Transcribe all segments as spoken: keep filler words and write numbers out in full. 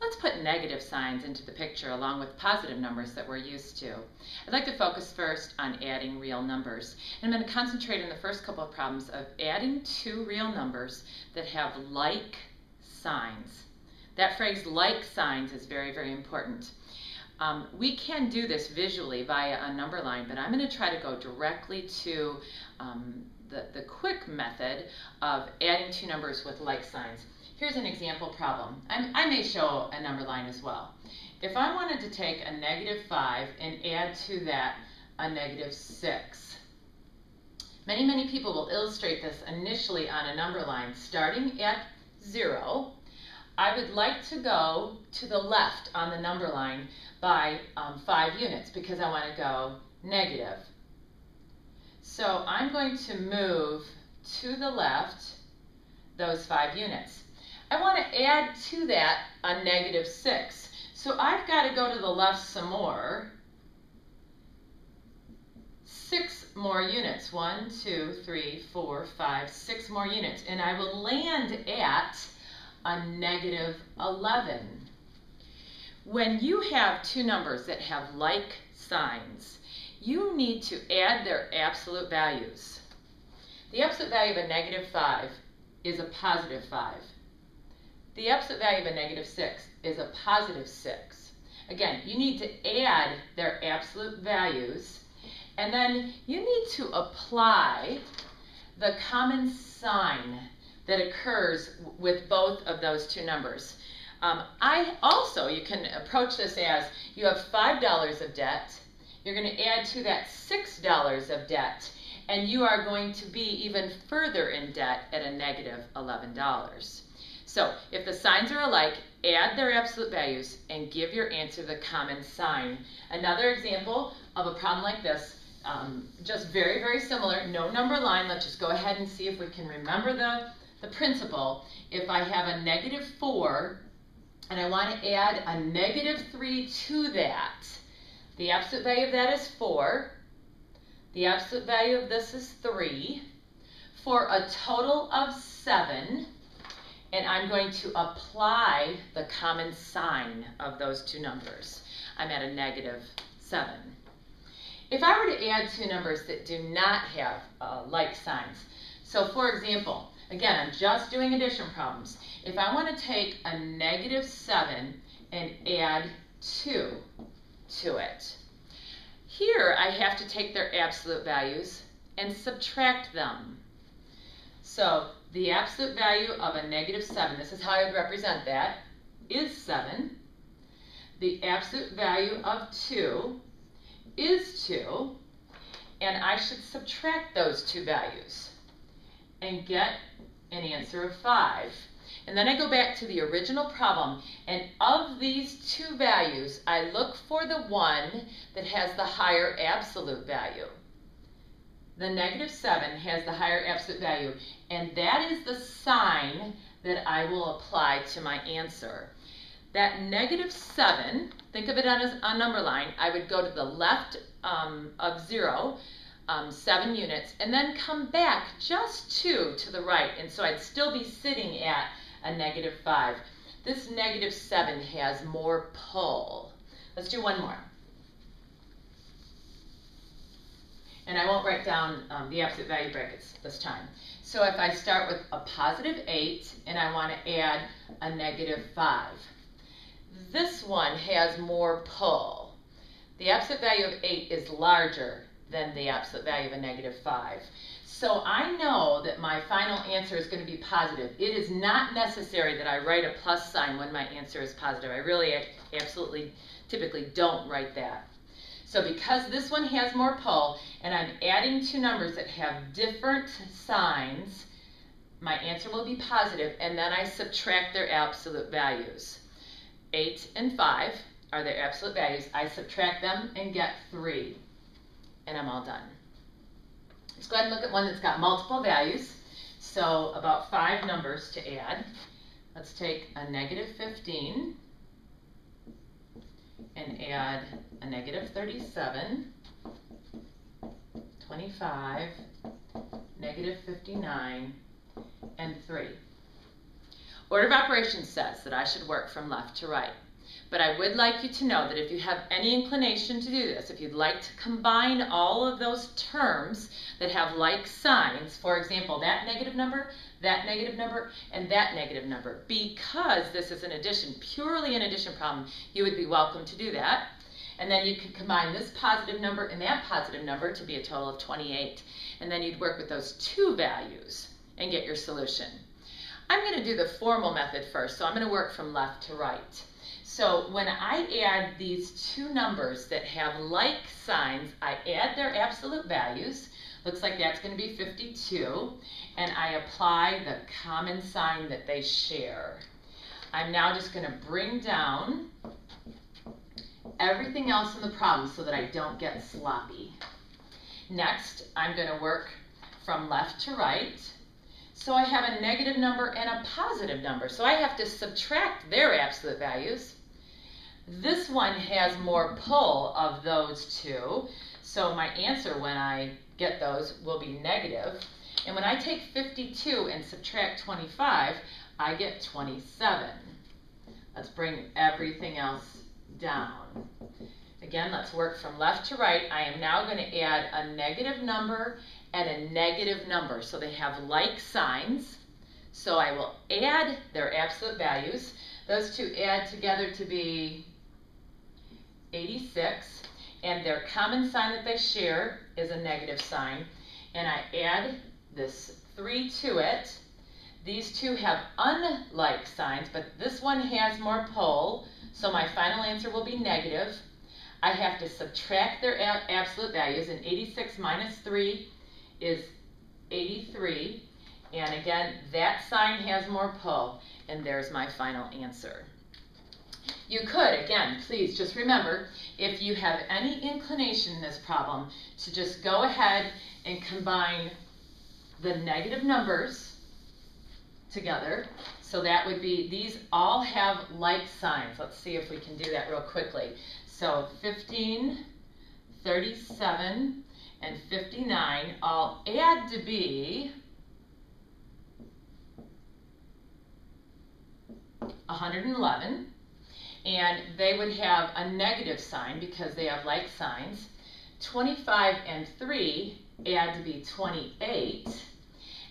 Let's put negative signs into the picture along with positive numbers that we're used to. I'd like to focus first on adding real numbers. And I'm going to concentrate on the first couple of problems of adding two real numbers that have like signs. That phrase, like signs, is very, very important. Um, we can do this visually via a number line, but I'm going to try to go directly to um, the, the quick method of adding two numbers with like signs. Here's an example problem. I'm, I may show a number line as well. If I wanted to take a negative five and add to that a negative six, many, many people will illustrate this initially on a number line starting at zero. I would like to go to the left on the number line by um, five units because I want to go negative. So I'm going to move to the left those five units. I want to add to that a negative six. So I've got to go to the left some more. Six more units. One, two, three, four, five, six more units. And I will land at a negative eleven. When you have two numbers that have like signs, you need to add their absolute values. The absolute value of a negative five is a positive five. The absolute value of a negative six is a positive six. Again, you need to add their absolute values, and then you need to apply the common sign that occurs with both of those two numbers. Um, I also, you can approach this as you have five dollars of debt, you're going to add to that six dollars of debt, and you are going to be even further in debt at a negative eleven dollars. So if the signs are alike, add their absolute values and give your answer the common sign. Another example of a problem like this, um, just very, very similar, no number line. Let's just go ahead and see if we can remember the, the principle. If I have a negative four and I want to add a negative three to that, the absolute value of that is four. The absolute value of this is three, for a total of seven. And I'm going to apply the common sign of those two numbers. I'm at a negative seven. If I were to add two numbers that do not have uh, like signs, so for example, again, I'm just doing addition problems. If I want to take a negative seven and add two to it, here I have to take their absolute values and subtract them. So the absolute value of a negative seven, this is how I would represent that, is seven. The absolute value of two is two. And I should subtract those two values and get an answer of five. And then I go back to the original problem, and of these two values, I look for the one that has the higher absolute value. The negative seven has the higher absolute value, and that is the sign that I will apply to my answer. That negative seven, think of it on a number line, I would go to the left um, of zero, um, seven units, and then come back just two to the right, and so I'd still be sitting at a negative five. This negative seven has more pull. Let's do one more. And I won't write down um, the absolute value brackets this time. So if I start with a positive eight and I want to add a negative five, this one has more pull. The absolute value of eight is larger than the absolute value of a negative five. So I know that my final answer is going to be positive. It is not necessary that I write a plus sign when my answer is positive. I really absolutely typically don't write that. So because this one has more pull, and I'm adding two numbers that have different signs, my answer will be positive, and then I subtract their absolute values. eight and five are their absolute values. I subtract them and get three, and I'm all done. Let's go ahead and look at one that's got multiple values, so about five numbers to add. Let's take a negative fifteen and add a negative thirty-seven, twenty-five, negative fifty-nine, and three. Order of operations says that I should work from left to right. But I would like you to know that if you have any inclination to do this, if you'd like to combine all of those terms that have like signs, for example, that negative number, that negative number, and that negative number, because this is an addition, purely an addition problem, you would be welcome to do that. And then you could combine this positive number and that positive number to be a total of twenty-eight. And then you'd work with those two values and get your solution. I'm going to do the formal method first, so I'm going to work from left to right. So when I add these two numbers that have like signs, I add their absolute values. Looks like that's going to be fifty-two. And I apply the common sign that they share. I'm now just going to bring down everything else in the problem so that I don't get sloppy. Next, I'm going to work from left to right. So I have a negative number and a positive number. So I have to subtract their absolute values. This one has more pull of those two. So my answer when I get those will be negative. And when I take fifty-two and subtract twenty-five, I get twenty-seven. Let's bring everything else down. Again, let's work from left to right. I am now going to add a negative number and a negative number. So they have like signs. So I will add their absolute values. Those two add together to be eighty-six. And their common sign that they share is a negative sign. And I add this three to it. These two have unlike signs, but this one has more pull. So my final answer will be negative. I have to subtract their absolute values. And eighty-six minus three is eighty-three, and again that sign has more pull, and there's my final answer. You could, again, please just remember, if you have any inclination in this problem, to just go ahead and combine the negative numbers together. So that would be, these all have like signs. Let's see if we can do that real quickly. So fifteen, thirty-seven, and fifty-nine, I'll add to be one hundred eleven, and they would have a negative sign because they have like signs. twenty-five and three add to be twenty-eight,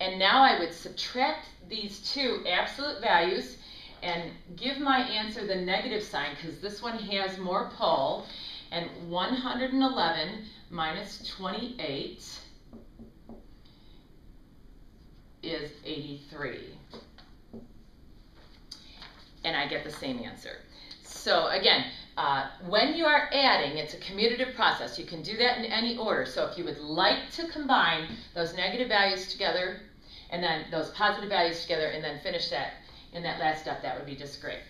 and now I would subtract these two absolute values and give my answer the negative sign because this one has more pull. And one hundred eleven minus twenty-eight is eighty-three. And I get the same answer. So again, uh, when you are adding, it's a commutative process. You can do that in any order. So if you would like to combine those negative values together and then those positive values together and then finish that in that last step, that would be just great.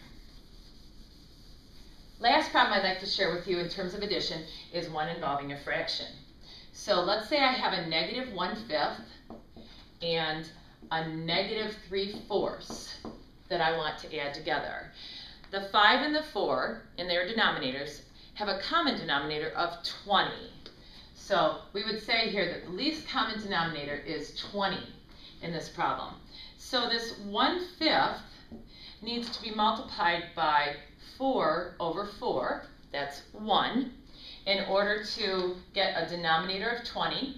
Last problem I'd like to share with you in terms of addition is one involving a fraction. So let's say I have a negative one-fifth and a negative three-fourths that I want to add together. The five and the four in their denominators have a common denominator of twenty. So we would say here that the least common denominator is twenty in this problem. So this one-fifth needs to be multiplied by four over four, that's one, in order to get a denominator of twenty.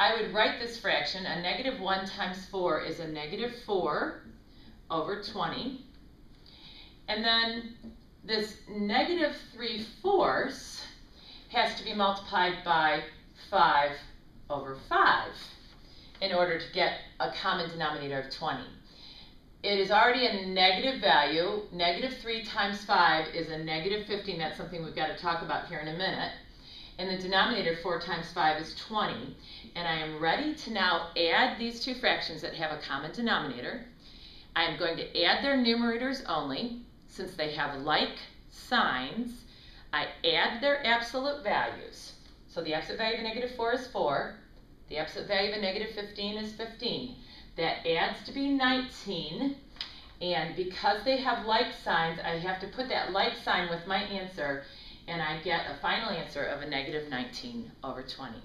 I would write this fraction, a negative one times four is a negative four over twenty. And then this negative three fourths has to be multiplied by five over five in order to get a common denominator of twenty. It is already a negative value. Negative three times five is a negative fifteen. That's something we've got to talk about here in a minute. And the denominator, four times five is twenty. And I am ready to now add these two fractions that have a common denominator. I am going to add their numerators only. Since they have like signs, I add their absolute values. So the absolute value of a negative four is four. The absolute value of a negative fifteen is fifteen. That adds to be nineteen, and because they have like signs, I have to put that like sign with my answer, and I get a final answer of a negative nineteen over twenty.